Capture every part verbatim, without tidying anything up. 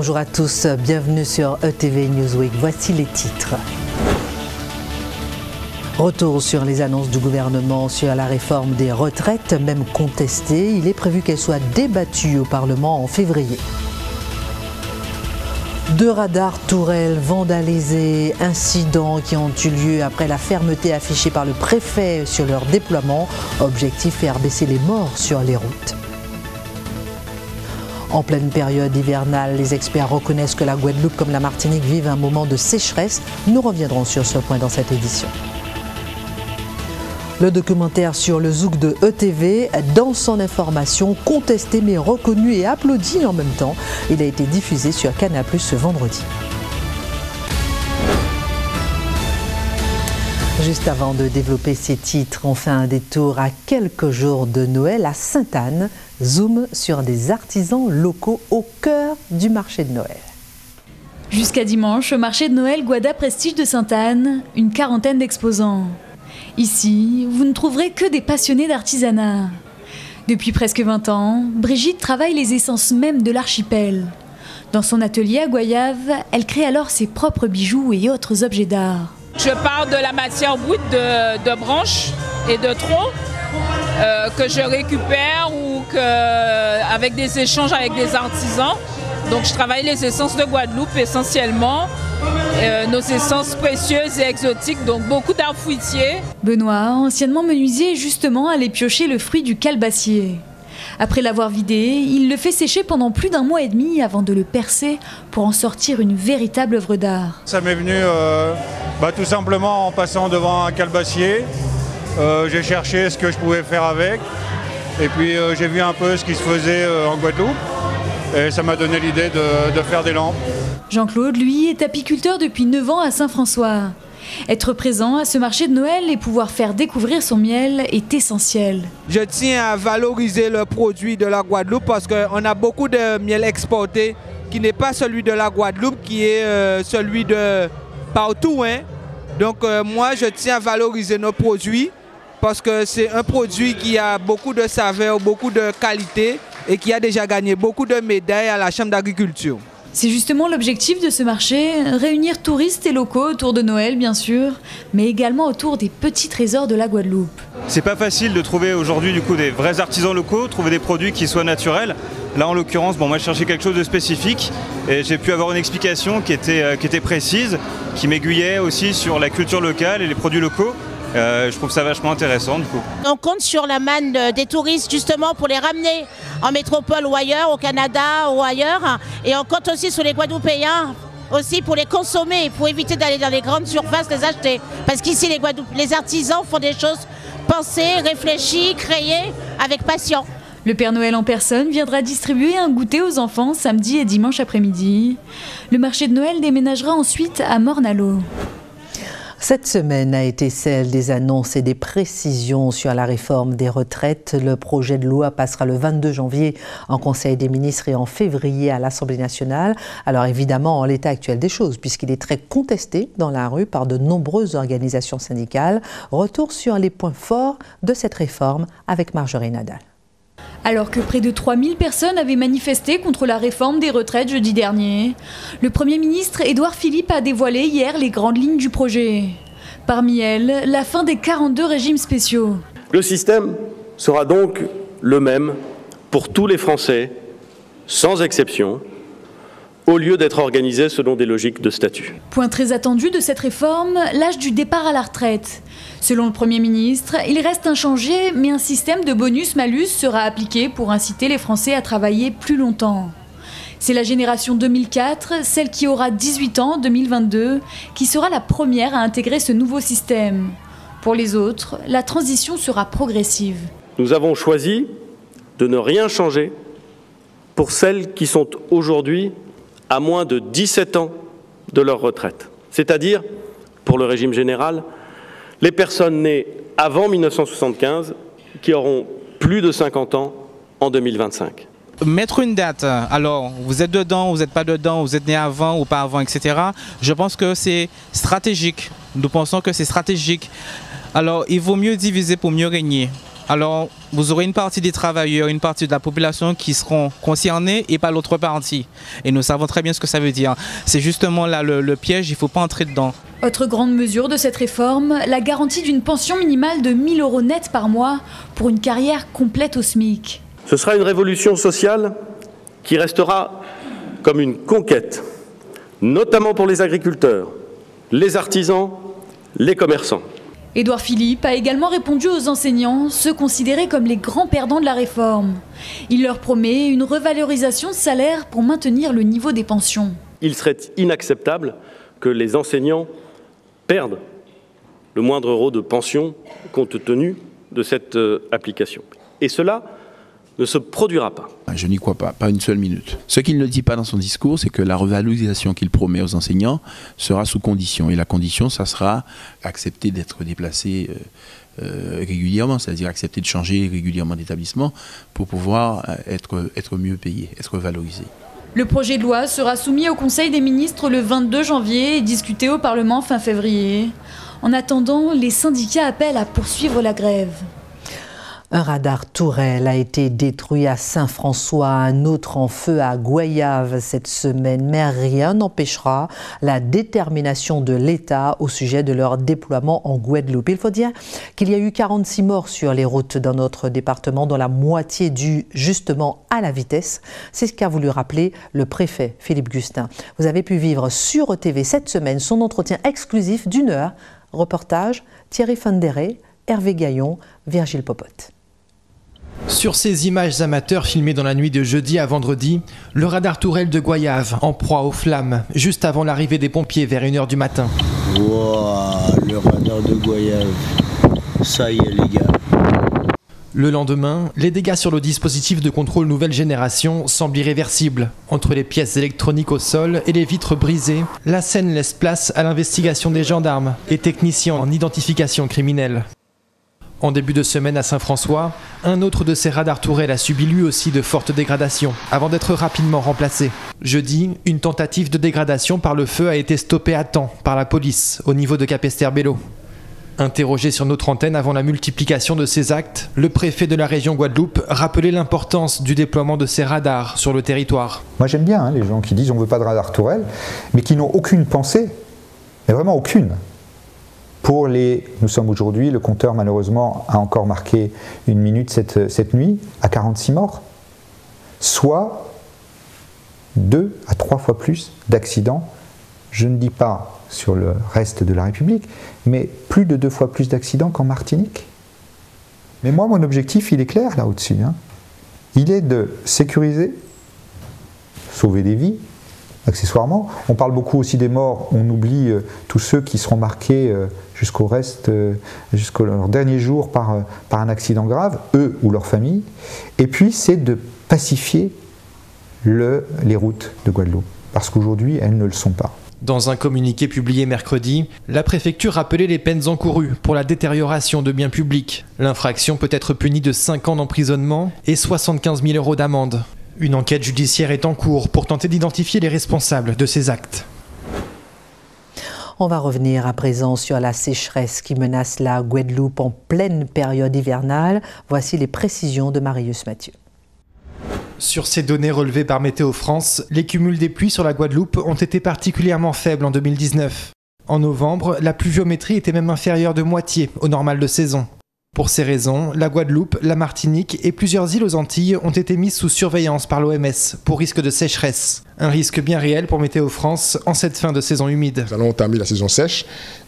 Bonjour à tous, bienvenue sur E T V Newsweek. Voici les titres. Retour sur les annonces du gouvernement sur la réforme des retraites, même contestée. Il est prévu qu'elle soit débattue au Parlement en février. Deux radars tourelles vandalisés, incidents qui ont eu lieu après la fermeté affichée par le préfet sur leur déploiement. Objectif, faire baisser les morts sur les routes. En pleine période hivernale, les experts reconnaissent que la Guadeloupe comme la Martinique vivent un moment de sécheresse. Nous reviendrons sur ce point dans cette édition. Le documentaire sur le zouk de E T V, dans son information, contesté mais reconnu et applaudi en même temps. Il a été diffusé sur Canal plus ce vendredi. Juste avant de développer ces titres, on fait un détour à quelques jours de Noël à Sainte-Anne. Zoom sur des artisans locaux au cœur du marché de Noël. Jusqu'à dimanche, au marché de Noël Guada Prestige de Sainte-Anne, une quarantaine d'exposants. Ici, vous ne trouverez que des passionnés d'artisanat. Depuis presque vingt ans, Brigitte travaille les essences mêmes de l'archipel. Dans son atelier à Guayave, elle crée alors ses propres bijoux et autres objets d'art. Je pars de la matière brute de, de branches et de troncs euh, que je récupère ou que, avec des échanges avec des artisans. Donc je travaille les essences de Guadeloupe essentiellement. Euh, nos essences précieuses et exotiques, donc beaucoup d'arbres fruitiers. Benoît, anciennement menuisier, est justement allé piocher le fruit du calebassier. Après l'avoir vidé, il le fait sécher pendant plus d'un mois et demi avant de le percer pour en sortir une véritable œuvre d'art. Ça m'est venu euh, bah, tout simplement en passant devant un calebassier. Euh, j'ai cherché ce que je pouvais faire avec et puis euh, j'ai vu un peu ce qui se faisait euh, en Guadeloupe. Et ça m'a donné l'idée de, de faire des lampes. Jean-Claude, lui, est apiculteur depuis neuf ans à Saint-François. Être présent à ce marché de Noël et pouvoir faire découvrir son miel est essentiel. Je tiens à valoriser le produit de la Guadeloupe parce qu'on a beaucoup de miel exporté qui n'est pas celui de la Guadeloupe, qui est celui de partout, hein. Donc euh, moi, je tiens à valoriser nos produits parce que c'est un produit qui a beaucoup de saveur, beaucoup de qualité, et qui a déjà gagné beaucoup de médailles à la Chambre d'agriculture. C'est justement l'objectif de ce marché, réunir touristes et locaux autour de Noël bien sûr, mais également autour des petits trésors de la Guadeloupe. C'est pas facile de trouver aujourd'hui du coup des vrais artisans locaux, trouver des produits qui soient naturels. Là en l'occurrence, bon, moi je cherchais quelque chose de spécifique et j'ai pu avoir une explication qui était, euh, qui était précise, qui m'aiguillait aussi sur la culture locale et les produits locaux. Euh, je trouve ça vachement intéressant du coup. On compte sur la manne des touristes justement pour les ramener en métropole ou ailleurs, au Canada ou ailleurs. Et on compte aussi sur les Guadeloupéens aussi pour les consommer, pour éviter d'aller dans les grandes surfaces les acheter. Parce qu'ici les, les artisans font des choses pensées, réfléchies, créées avec passion. Le Père Noël en personne viendra distribuer un goûter aux enfants samedi et dimanche après-midi. Le marché de Noël déménagera ensuite à Morne-à-l'Eau. Cette semaine a été celle des annonces et des précisions sur la réforme des retraites. Le projet de loi passera le vingt-deux janvier en Conseil des ministres et en février à l'Assemblée nationale. Alors évidemment, en l'état actuel des choses, puisqu'il est très contesté dans la rue par de nombreuses organisations syndicales. Retour sur les points forts de cette réforme avec Marjorie Nadal. Alors que près de trois mille personnes avaient manifesté contre la réforme des retraites jeudi dernier, le Premier ministre Édouard Philippe a dévoilé hier les grandes lignes du projet. Parmi elles, la fin des quarante-deux régimes spéciaux. Le système sera donc le même pour tous les Français, sans exception, au lieu d'être organisé selon des logiques de statut. Point très attendu de cette réforme, l'âge du départ à la retraite. Selon le Premier ministre, il reste inchangé, mais un système de bonus-malus sera appliqué pour inciter les Français à travailler plus longtemps. C'est la génération deux mille quatre, celle qui aura dix-huit ans en deux mille vingt-deux, qui sera la première à intégrer ce nouveau système. Pour les autres, la transition sera progressive. Nous avons choisi de ne rien changer pour celles qui sont aujourd'hui à moins de dix-sept ans de leur retraite. C'est-à-dire, pour le régime général, les personnes nées avant mille neuf cent soixante-quinze qui auront plus de cinquante ans en deux mille vingt-cinq. Mettre une date, alors vous êtes dedans, vous n'êtes pas dedans, vous êtes né avant ou pas avant, et cetera. Je pense que c'est stratégique. Nous pensons que c'est stratégique. Alors il vaut mieux diviser pour mieux régner. Alors, vous aurez une partie des travailleurs, une partie de la population qui seront concernés et pas l'autre partie. Et nous savons très bien ce que ça veut dire. C'est justement là le, le piège, il ne faut pas entrer dedans. Autre grande mesure de cette réforme, la garantie d'une pension minimale de mille euros net par mois pour une carrière complète au SMIC. Ce sera une révolution sociale qui restera comme une conquête, notamment pour les agriculteurs, les artisans, les commerçants. Édouard Philippe a également répondu aux enseignants, ceux considérés comme les grands perdants de la réforme. Il leur promet une revalorisation de salaire pour maintenir le niveau des pensions. Il serait inacceptable que les enseignants perdent le moindre euro de pension compte tenu de cette application. Et cela ne se produira pas. Je n'y crois pas, pas une seule minute. Ce qu'il ne dit pas dans son discours, c'est que la revalorisation qu'il promet aux enseignants sera sous condition. Et la condition, ça sera accepter d'être déplacé euh, euh, régulièrement, c'est-à-dire accepter de changer régulièrement d'établissement pour pouvoir être, être mieux payé, être valorisé. Le projet de loi sera soumis au Conseil des ministres le vingt-deux janvier et discuté au Parlement fin février. En attendant, les syndicats appellent à poursuivre la grève. Un radar tourelle a été détruit à Saint-François, un autre en feu à Guayave cette semaine, mais rien n'empêchera la détermination de l'État au sujet de leur déploiement en Guadeloupe. Il faut dire qu'il y a eu quarante-six morts sur les routes dans notre département, dont la moitié due justement à la vitesse. C'est ce qu'a voulu rappeler le préfet Philippe Gustin. Vous avez pu vivre sur E T V cette semaine son entretien exclusif d'une heure. Reportage Thierry Fandéré, Hervé Gaillon, Virgile Popotte. Sur ces images amateurs filmées dans la nuit de jeudi à vendredi, le radar tourelle de Guayave en proie aux flammes, juste avant l'arrivée des pompiers vers une heure du matin. Wouah, le radar de Guayave, ça y est les gars. Le lendemain, les dégâts sur le dispositif de contrôle nouvelle génération semblent irréversibles. Entre les pièces électroniques au sol et les vitres brisées, la scène laisse place à l'investigation des gendarmes et techniciens en identification criminelle. En début de semaine à Saint-François, un autre de ces radars tourelles a subi lui aussi de fortes dégradations, avant d'être rapidement remplacé. Jeudi, une tentative de dégradation par le feu a été stoppée à temps par la police, au niveau de Capesterre-Bello. Interrogé sur notre antenne avant la multiplication de ces actes, le préfet de la région Guadeloupe rappelait l'importance du déploiement de ces radars sur le territoire. Moi j'aime bien hein, les gens qui disent on ne veut pas de radar tourelle, mais qui n'ont aucune pensée, mais vraiment aucune. Pour les, nous sommes aujourd'hui, le compteur malheureusement a encore marqué une minute cette, cette nuit, à quarante-six morts, soit deux à trois fois plus d'accidents, je ne dis pas sur le reste de la République, mais plus de deux fois plus d'accidents qu'en Martinique. Mais moi, mon objectif, il est clair là au-dessus, hein. Il est de sécuriser, sauver des vies, accessoirement. On parle beaucoup aussi des morts, on oublie euh, tous ceux qui seront marqués euh, jusqu'au reste, euh, jusqu'au leur dernier jour par, euh, par un accident grave, eux ou leur famille. Et puis c'est de pacifier le, les routes de Guadeloupe, parce qu'aujourd'hui elles ne le sont pas. Dans un communiqué publié mercredi, la préfecture rappelait les peines encourues pour la détérioration de biens publics. L'infraction peut être punie de cinq ans d'emprisonnement et soixante-quinze mille euros d'amende. Une enquête judiciaire est en cours pour tenter d'identifier les responsables de ces actes. On va revenir à présent sur la sécheresse qui menace la Guadeloupe en pleine période hivernale. Voici les précisions de Marius Mathieu. Sur ces données relevées par Météo France, les cumuls des pluies sur la Guadeloupe ont été particulièrement faibles en deux mille dix-neuf. En novembre, la pluviométrie était même inférieure de moitié au normal de saison. Pour ces raisons, la Guadeloupe, la Martinique et plusieurs îles aux Antilles ont été mises sous surveillance par l'O M S pour risque de sécheresse. Un risque bien réel pour Météo France en cette fin de saison humide. Nous allons entamer la saison sèche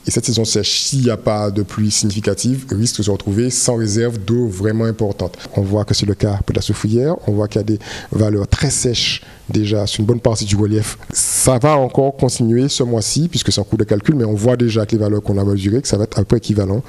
et cette saison sèche, s'il n'y a pas de pluie significative, risque de se retrouver sans réserve d'eau vraiment importante. On voit que c'est le cas pour la soufrière, on voit qu'il y a des valeurs très sèches déjà sur une bonne partie du relief. Ça va encore continuer ce mois-ci puisque c'est en cours de calcul, mais on voit déjà que les valeurs qu'on a mesurées, que ça va être un peu équivalent.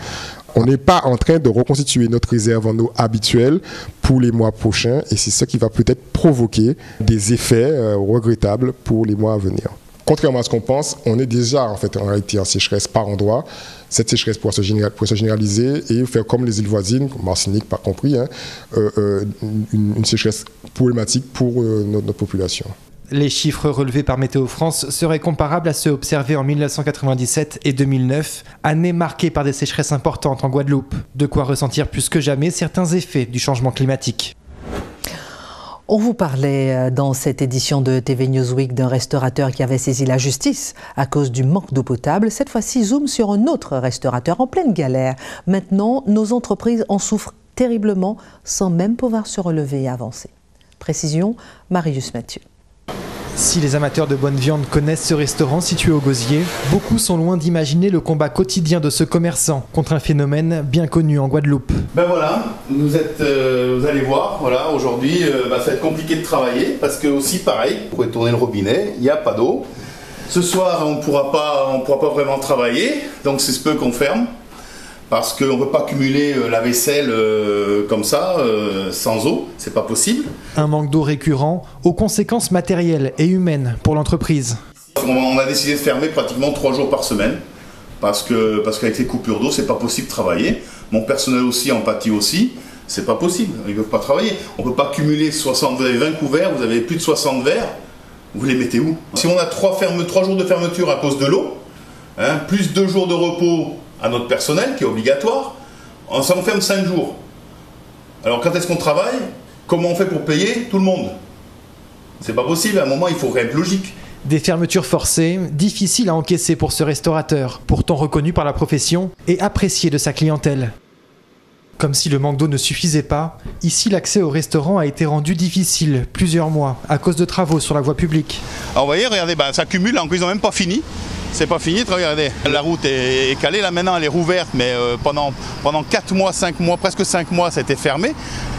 On n'est pas en train de reconstituer notre réserve en eau habituelle pour les mois prochains et c'est ce qui va peut-être provoquer des effets regrettables pour les mois à venir. Contrairement à ce qu'on pense, on est déjà en fait en réalité en sécheresse par endroit. Cette sécheresse pourra se généraliser et faire comme les îles voisines, Martinique pas compris, hein, une sécheresse problématique pour notre population. Les chiffres relevés par Météo France seraient comparables à ceux observés en mille neuf cent quatre-vingt-dix-sept et deux mille neuf, années marquées par des sécheresses importantes en Guadeloupe. De quoi ressentir plus que jamais certains effets du changement climatique. On vous parlait dans cette édition de E T V Newsweek d'un restaurateur qui avait saisi la justice à cause du manque d'eau potable. Cette fois-ci, zoom sur un autre restaurateur en pleine galère. Maintenant, nos entreprises en souffrent terriblement sans même pouvoir se relever et avancer. Précision, Marius Mathieu. Si les amateurs de bonne viande connaissent ce restaurant situé au Gosier, beaucoup sont loin d'imaginer le combat quotidien de ce commerçant contre un phénomène bien connu en Guadeloupe. Ben voilà, vous, êtes, euh, vous allez voir, voilà, aujourd'hui euh, bah, ça va être compliqué de travailler parce que aussi pareil, vous pouvez tourner le robinet, il n'y a pas d'eau. Ce soir on ne pourra pas vraiment travailler, donc c'est ce peu qu'on ferme parce qu'on ne peut pas cumuler la vaisselle euh, comme ça, euh, sans eau, c'est pas possible. Un manque d'eau récurrent aux conséquences matérielles et humaines pour l'entreprise. On a décidé de fermer pratiquement trois jours par semaine, parce que parce qu'avec les coupures d'eau, c'est pas possible de travailler. Mon personnel aussi en pâtit aussi, c'est pas possible, ils ne peuvent pas travailler. On ne peut pas cumuler soixante, vous avez vingt couverts, vous avez plus de soixante verres, vous les mettez où? Si on a trois, ferme, trois jours de fermeture à cause de l'eau, hein, plus deux jours de repos à notre personnel qui est obligatoire, on s'en ferme cinq jours. Alors quand est-ce qu'on travaille? Comment on fait pour payer tout le monde? C'est pas possible, à un moment il faut être logique. Des fermetures forcées, difficiles à encaisser pour ce restaurateur, pourtant reconnu par la profession et apprécié de sa clientèle. Comme si le manque d'eau ne suffisait pas, ici l'accès au restaurant a été rendu difficile plusieurs mois à cause de travaux sur la voie publique. Alors vous voyez, regardez, ben, ça cumule, ils n'ont même pas fini. C'est pas fini, regardez, la route est calée, là maintenant elle est rouverte, mais pendant, pendant quatre mois, cinq mois, presque cinq mois, c'était fermé.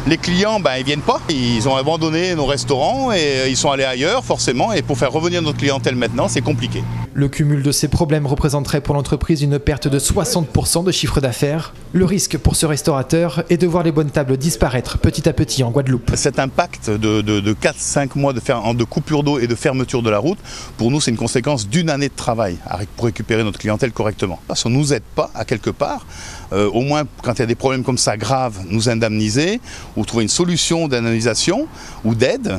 Les clients, ben, ils viennent pas, ils ont abandonné nos restaurants et ils sont allés ailleurs forcément, et pour faire revenir notre clientèle maintenant, c'est compliqué. Le cumul de ces problèmes représenterait pour l'entreprise une perte de soixante pour cent de chiffre d'affaires. Le risque pour ce restaurateur est de voir les bonnes tables disparaître petit à petit en Guadeloupe. Cet impact de, de, de quatre à cinq mois de, fer, de coupure d'eau et de fermeture de la route, pour nous c'est une conséquence d'une année de travail pour récupérer notre clientèle correctement. Si on ne nous aide pas à quelque part, euh, au moins quand il y a des problèmes comme ça graves, nous indemniser ou trouver une solution d'indemnisation ou d'aide,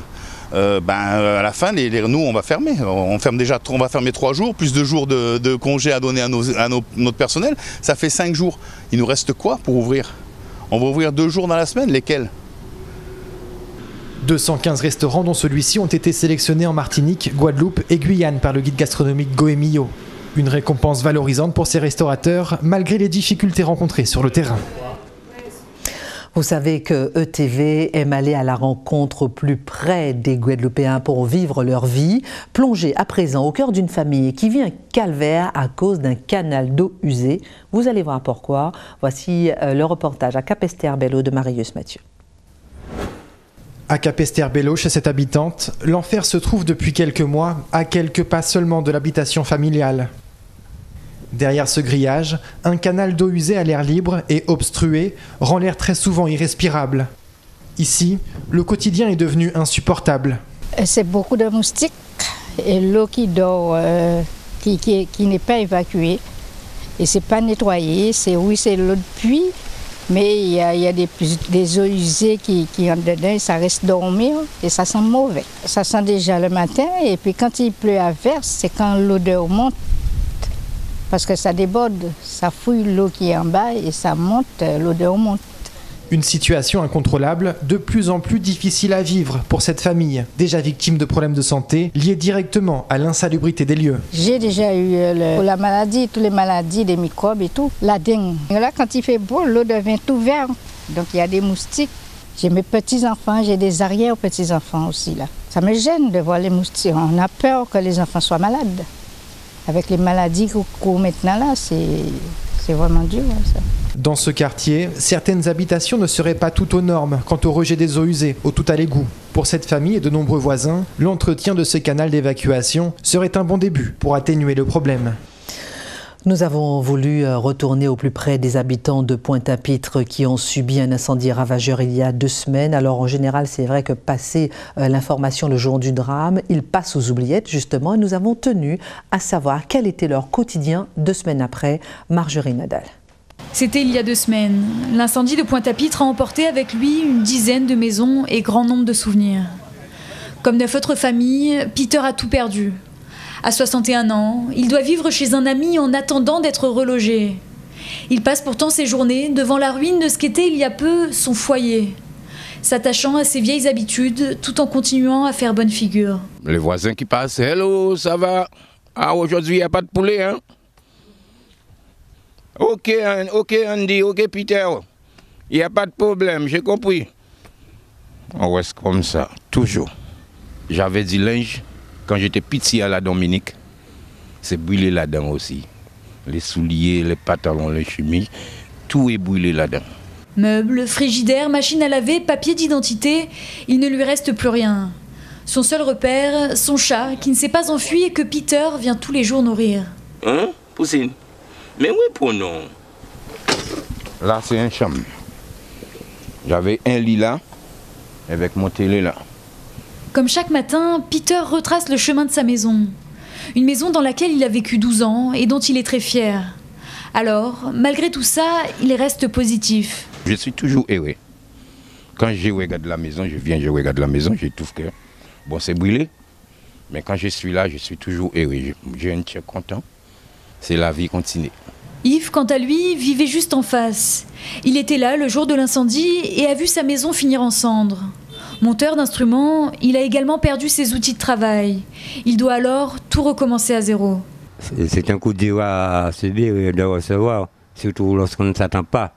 Euh, ben, à la fin, les, les, nous, on va fermer. On, ferme déjà, on va fermer trois jours, plus deux jours de, de congés à donner à, nos, à nos, notre personnel. Ça fait cinq jours. Il nous reste quoi pour ouvrir? On va ouvrir deux jours dans la semaine, lesquels? deux cent quinze restaurants, dont celui-ci, ont été sélectionnés en Martinique, Guadeloupe et Guyane par le guide gastronomique Goemio. Une récompense valorisante pour ces restaurateurs, malgré les difficultés rencontrées sur le terrain. Vous savez que E T V aime aller à la rencontre plus près des Guadeloupéens pour vivre leur vie. Plongez à présent au cœur d'une famille qui vit un calvaire à cause d'un canal d'eau usé. Vous allez voir pourquoi. Voici le reportage à Capesterre-Bello de Marius Mathieu. À Capesterre-Bello, chez cette habitante, l'enfer se trouve depuis quelques mois à quelques pas seulement de l'habitation familiale. Derrière ce grillage, un canal d'eau usée à l'air libre et obstrué rend l'air très souvent irrespirable. Ici, le quotidien est devenu insupportable. C'est beaucoup de moustiques et l'eau qui dort, euh, qui, qui, qui n'est pas évacuée. Et c'est pas nettoyé, c'est oui, c'est l'eau de puits, mais il y a, il y a des, des eaux usées qui, qui rentrent dedans et ça reste dormir et ça sent mauvais. Ça sent déjà le matin et puis quand il pleut à verse, c'est quand l'odeur monte. Parce que ça déborde, ça fouille l'eau qui est en bas et ça monte, l'odeur monte. Une situation incontrôlable, de plus en plus difficile à vivre pour cette famille, déjà victime de problèmes de santé liés directement à l'insalubrité des lieux. J'ai déjà eu le, la maladie, toutes les maladies, des microbes et tout, la dengue. Et là, quand il fait beau, l'eau devient tout vert, donc il y a des moustiques. J'ai mes petits-enfants, j'ai des arrière-petits-enfants aussi là. Ça me gêne de voir les moustiques, on a peur que les enfants soient malades. Avec les maladies qu'on court maintenant là, c'est vraiment dur. Ça. Dans ce quartier, certaines habitations ne seraient pas toutes aux normes quant au rejet des eaux usées, au tout à l'égout. Pour cette famille et de nombreux voisins, l'entretien de ce canal d'évacuation serait un bon début pour atténuer le problème. Nous avons voulu retourner au plus près des habitants de Pointe-à-Pitre qui ont subi un incendie ravageur il y a deux semaines. Alors en général, c'est vrai que passer l'information le jour du drame, ils passent aux oubliettes justement. Et nous avons tenu à savoir quel était leur quotidien deux semaines après. Marjorie Nadal. C'était il y a deux semaines. L'incendie de Pointe-à-Pitre a emporté avec lui une dizaine de maisons et grand nombre de souvenirs. Comme neuf autres familles, Peter a tout perdu. À soixante et un ans, il doit vivre chez un ami en attendant d'être relogé. Il passe pourtant ses journées devant la ruine de ce qu'était il y a peu son foyer, s'attachant à ses vieilles habitudes tout en continuant à faire bonne figure. Les voisins qui passent, hello, ça va? Ah, aujourd'hui, il n'y a pas de poulet, hein? Ok, ok, Andy, ok, Peter, il n'y a pas de problème, j'ai compris. On reste comme ça, toujours. J'avais du linge quand j'étais petit à la Dominique. C'est brûlé là-dedans aussi. Les souliers, les pantalons, les chemises, tout est brûlé là-dedans. Meubles, frigidaires, machines à laver, papier d'identité, il ne lui reste plus rien. Son seul repère, son chat, qui ne s'est pas enfui et que Peter vient tous les jours nourrir. Hein, Poussine? Mais oui, pour nous. Là, c'est un chambre. J'avais un lit là, avec mon télé là. Comme chaque matin, Peter retrace le chemin de sa maison. Une maison dans laquelle il a vécu douze ans et dont il est très fier. Alors, malgré tout ça, il reste positif. Je suis toujours heureux. Quand je regarde la maison, je viens, je regarde la maison, je trouve que bon, c'est brûlé. Mais quand je suis là, je suis toujours heureux. J'ai un cœur content. C'est la vie continue. Yves, quant à lui, vivait juste en face. Il était là le jour de l'incendie et a vu sa maison finir en cendres. Monteur d'instruments, il a également perdu ses outils de travail. Il doit alors tout recommencer à zéro. C'est un coup de dur à subir et de recevoir, surtout lorsqu'on ne s'attend pas.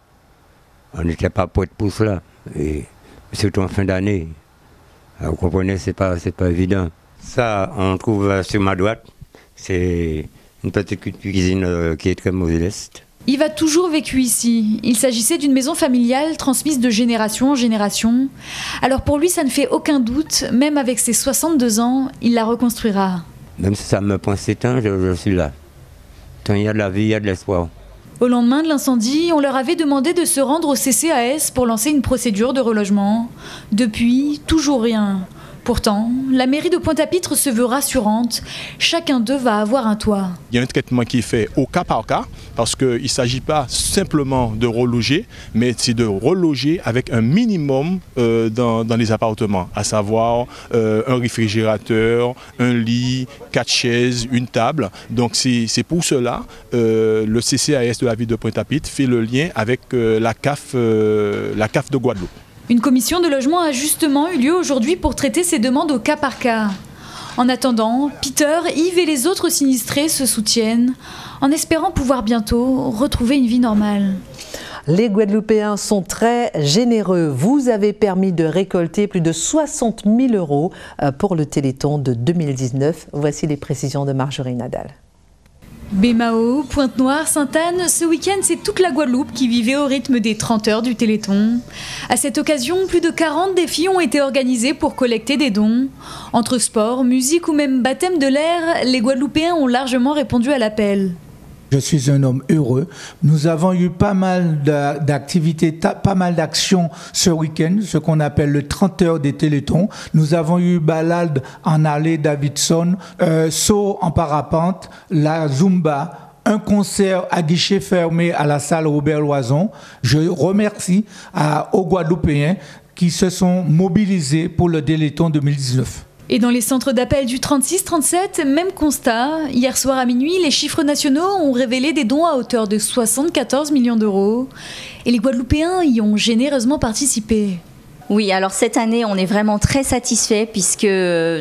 On n'était pas prêt pour cela, et surtout en fin d'année. Vous comprenez, c'est pas, c'est pas évident. Ça, on trouve sur ma droite, c'est une petite cuisine qui est très modeste. Yves a toujours vécu ici. Il s'agissait d'une maison familiale transmise de génération en génération. Alors pour lui, ça ne fait aucun doute, même avec ses soixante-deux ans, il la reconstruira. Même si ça me prend sept ans, je, je suis là. Tant il y a de la vie, il y a de l'espoir. Au lendemain de l'incendie, on leur avait demandé de se rendre au C C A S pour lancer une procédure de relogement. Depuis, toujours rien. Pourtant, la mairie de Pointe-à-Pitre se veut rassurante. Chacun d'eux va avoir un toit. Il y a un traitement qui est fait au cas par cas, parce qu'il ne s'agit pas simplement de reloger, mais c'est de reloger avec un minimum euh, dans, dans les appartements, à savoir euh, un réfrigérateur, un lit, quatre chaises, une table. Donc c'est pour cela euh, le C C A S de la ville de Pointe-à-Pitre fait le lien avec euh, la, C A F, euh, la C A F de Guadeloupe. Une commission de logement a justement eu lieu aujourd'hui pour traiter ces demandes au cas par cas. En attendant, Peter, Yves et les autres sinistrés se soutiennent, en espérant pouvoir bientôt retrouver une vie normale. Les Guadeloupéens sont très généreux. Vous avez permis de récolter plus de soixante mille euros pour le Téléthon de deux mille dix-neuf. Voici les précisions de Marjorie Nadal. Bémao, Pointe-Noire, Sainte-Anne, ce week-end c'est toute la Guadeloupe qui vivait au rythme des trente heures du Téléthon. À cette occasion, plus de quarante défis ont été organisés pour collecter des dons. Entre sport, musique ou même baptême de l'air, les Guadeloupéens ont largement répondu à l'appel. Je suis un homme heureux. Nous avons eu pas mal d'activités, pas mal d'actions ce week-end, ce qu'on appelle le trente heures des Téléthons. Nous avons eu balade en allée Davidson, euh, saut en parapente, la Zumba, un concert à guichet fermé à la salle Robert Loison. Je remercie à, aux Guadeloupéens qui se sont mobilisés pour le Téléthon deux mille dix-neuf. Et dans les centres d'appel du trente-six trente-sept, même constat. Hier soir à minuit, les chiffres nationaux ont révélé des dons à hauteur de soixante-quatorze millions d'euros. Et les Guadeloupéens y ont généreusement participé. Oui, alors cette année, on est vraiment très satisfaits puisque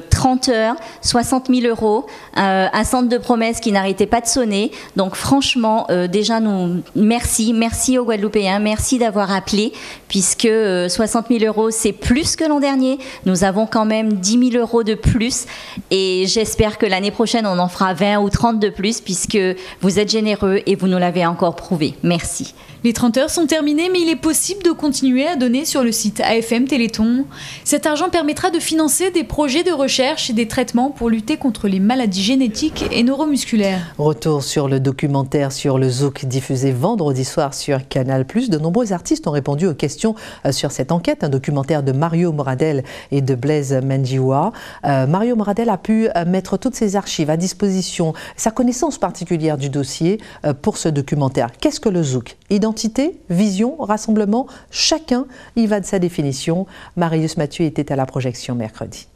trente heures, soixante mille euros, euh, un centre de promesses qui n'arrêtait pas de sonner. Donc franchement, euh, déjà, nous merci, merci aux Guadeloupéens, merci d'avoir appelé puisque euh, soixante mille euros, c'est plus que l'an dernier. Nous avons quand même dix mille euros de plus et j'espère que l'année prochaine, on en fera vingt ou trente de plus puisque vous êtes généreux et vous nous l'avez encore prouvé. Merci. Les trente heures sont terminées, mais il est possible de continuer à donner sur le site A F M Téléthon. Cet argent permettra de financer des projets de recherche et des traitements pour lutter contre les maladies génétiques et neuromusculaires. Retour sur le documentaire sur le Zouk diffusé vendredi soir sur Canal plus. De nombreux artistes ont répondu aux questions sur cette enquête. Un documentaire de Mario Moradel et de Blaise Menjiwa. Euh, Mario Moradel a pu mettre toutes ses archives à disposition, sa connaissance particulière du dossier pour ce documentaire. Qu'est-ce que le Zouk ? Identité, vision, rassemblement, chacun y va de sa définition. Marius Mathieu était à la projection mercredi.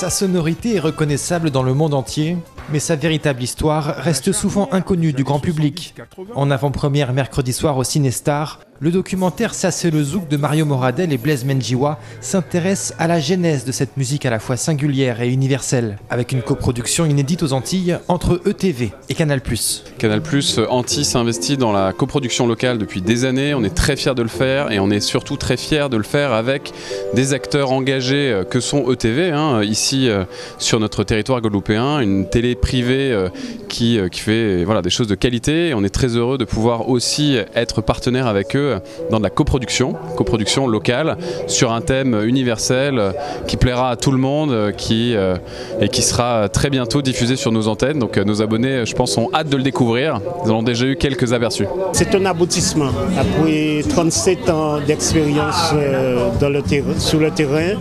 Sa sonorité est reconnaissable dans le monde entier, mais sa véritable histoire reste souvent inconnue du grand public. En avant-première mercredi soir au Ciné-Star, le documentaire Ça c'est le zouk de Mario Moradel et Blaise Menjiwa s'intéresse à la genèse de cette musique à la fois singulière et universelle, avec une coproduction inédite aux Antilles entre E T V et Canal plus. Canal plus, Antilles s'investit dans la coproduction locale depuis des années, on est très fiers de le faire et on est surtout très fiers de le faire avec des acteurs engagés que sont E T V, hein, ici euh, sur notre territoire guadeloupéen, une télé privée euh, qui, euh, qui fait voilà, des choses de qualité, et on est très heureux de pouvoir aussi être partenaire avec eux dans de la coproduction, coproduction locale, sur un thème universel qui plaira à tout le monde qui, euh, et qui sera très bientôt diffusé sur nos antennes. Donc euh, nos abonnés, je pense, ont hâte de le découvrir. Ils en ont déjà eu quelques aperçus. C'est un aboutissement. Après trente-sept ans d'expérience euh, dans le terrain, sur le terrain,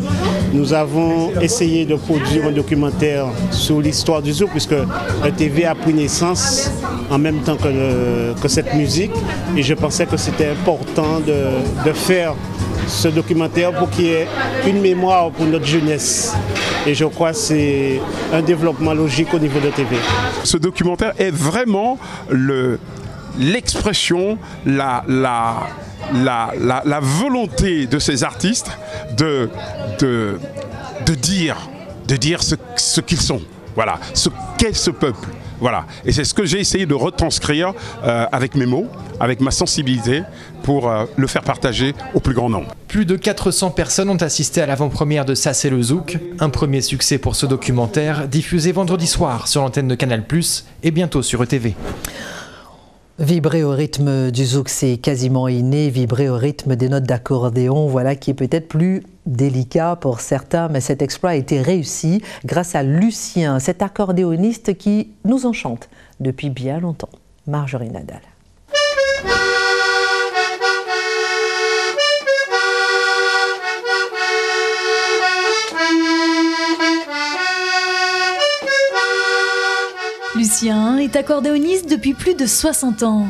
nous avons essayé de produire un documentaire sur l'histoire du zouk, puisque E T V a pris naissance en même temps que, le, que cette musique, et je pensais que c'était important De, de faire ce documentaire pour qu'il y ait une mémoire pour notre jeunesse. Et je crois que c'est un développement logique au niveau de T V. Ce documentaire est vraiment le, l'expression, la, la, la, la, la volonté de ces artistes de, de, de dire, de dire ce, ce qu'ils sont, voilà, ce qu'est ce peuple. Voilà, et c'est ce que j'ai essayé de retranscrire euh, avec mes mots, avec ma sensibilité, pour euh, le faire partager au plus grand nombre. Plus de quatre cents personnes ont assisté à l'avant-première de Ça c'est le zouk, un premier succès pour ce documentaire, diffusé vendredi soir sur l'antenne de Canal plus, et bientôt sur E T V. Vibrer au rythme du zouk, c'est quasiment inné, vibrer au rythme des notes d'accordéon, voilà qui est peut-être plus délicat pour certains, mais cet exploit a été réussi grâce à Lucien, cet accordéoniste qui nous enchante depuis bien longtemps. Marjorie Nadal. Lucien est accordéoniste depuis plus de soixante ans.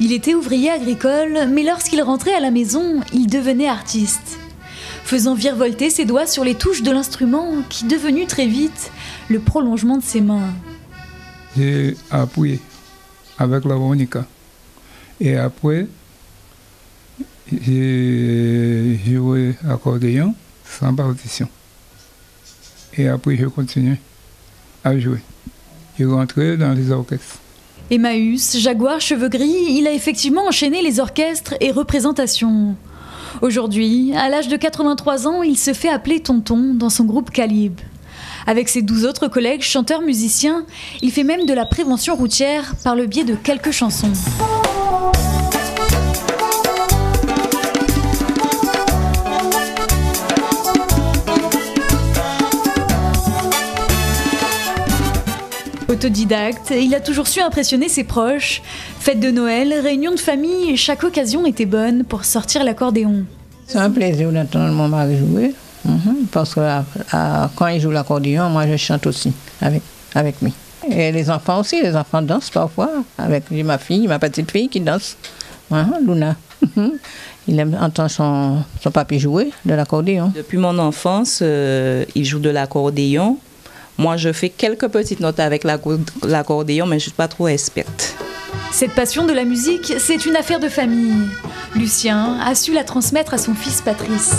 Il était ouvrier agricole, mais lorsqu'il rentrait à la maison, il devenait artiste, faisant virevolter ses doigts sur les touches de l'instrument qui, devenu très vite, le prolongement de ses mains. J'ai appuyé avec la harmonica et après, j'ai joué accordéon sans partition. Et après, je continuais à jouer. Il rentrait dans les orchestres. Emmaüs, Jaguar, Cheveux Gris, il a effectivement enchaîné les orchestres et représentations. Aujourd'hui, à l'âge de quatre-vingt-trois ans, il se fait appeler Tonton dans son groupe Calibre. Avec ses douze autres collègues chanteurs-musiciens, il fait même de la prévention routière par le biais de quelques chansons. Autodidacte, il a toujours su impressionner ses proches. Fêtes de Noël, réunions de famille, chaque occasion était bonne pour sortir l'accordéon. C'est un plaisir d'entendre mon mari jouer, parce que quand il joue l'accordéon, moi je chante aussi avec, avec lui. Et les enfants aussi, les enfants dansent parfois, avec ma fille, ma petite fille qui danse, Luna. Il aime entendre son, son papy jouer de l'accordéon. Depuis mon enfance, euh, il joue de l'accordéon. Moi, je fais quelques petites notes avec l'accordéon, mais je ne suis pas trop experte. Cette passion de la musique, c'est une affaire de famille. Lucien a su la transmettre à son fils Patrice.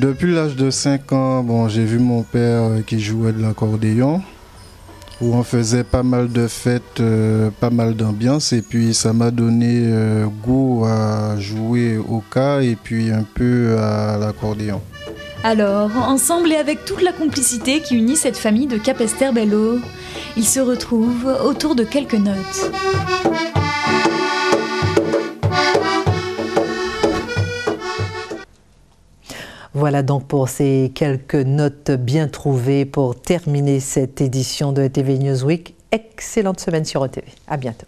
Depuis l'âge de cinq ans, bon, j'ai vu mon père qui jouait de l'accordéon, où on faisait pas mal de fêtes, euh, pas mal d'ambiance, et puis ça m'a donné euh, goût à jouer au cas et puis un peu à l'accordéon. Alors, ensemble et avec toute la complicité qui unit cette famille de Capesterre-Belle-Eau, ils se retrouvent autour de quelques notes. Voilà donc pour ces quelques notes bien trouvées pour terminer cette édition de E T V Newsweek. Excellente semaine sur E T V. À bientôt.